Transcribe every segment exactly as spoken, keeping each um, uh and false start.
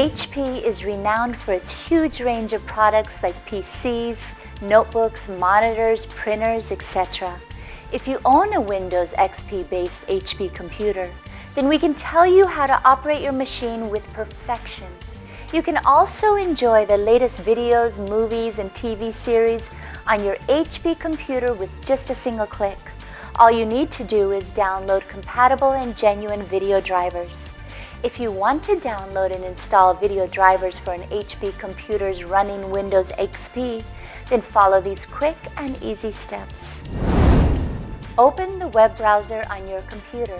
H P is renowned for its huge range of products like P Cs, notebooks, monitors, printers, et cetera. If you own a Windows X P-based H P computer, then we can tell you how to operate your machine with perfection. You can also enjoy the latest videos, movies, and T V series on your H P computer with just a single click. All you need to do is download compatible and genuine video drivers. If you want to download and install video drivers for an H P computer's running Windows X P, then follow these quick and easy steps. Open the web browser on your computer.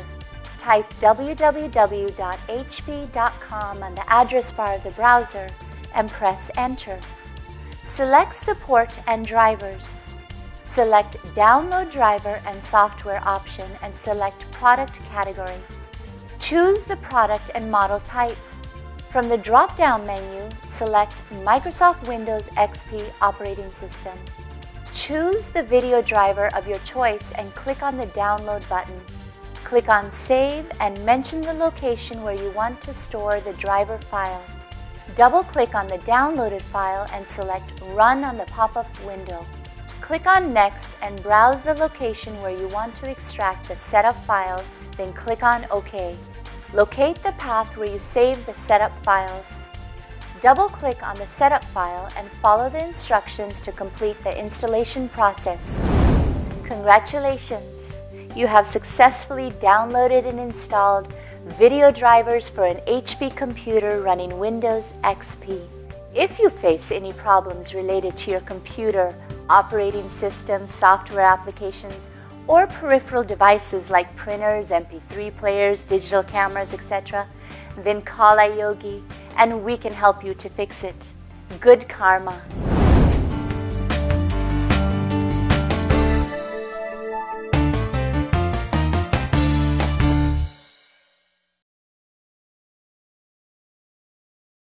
Type w w w dot h p dot com on the address bar of the browser and press Enter. Select Support and Drivers. Select Download Driver and Software option and select Product category. Choose the product and model type. From the drop-down menu, select Microsoft Windows X P Operating System. Choose the video driver of your choice and click on the Download button. Click on Save and mention the location where you want to store the driver file. Double-click on the downloaded file and select Run on the pop-up window. Click on Next and browse the location where you want to extract the setup files, then click on OK. Locate the path where you saved the setup files. Double-click on the setup file and follow the instructions to complete the installation process. Congratulations! You have successfully downloaded and installed video drivers for an H P computer running Windows X P. If you face any problems related to your computer, operating systems, software applications, or peripheral devices like printers, M P three players, digital cameras, et cetera, then call Iyogi and we can help you to fix it. Good karma.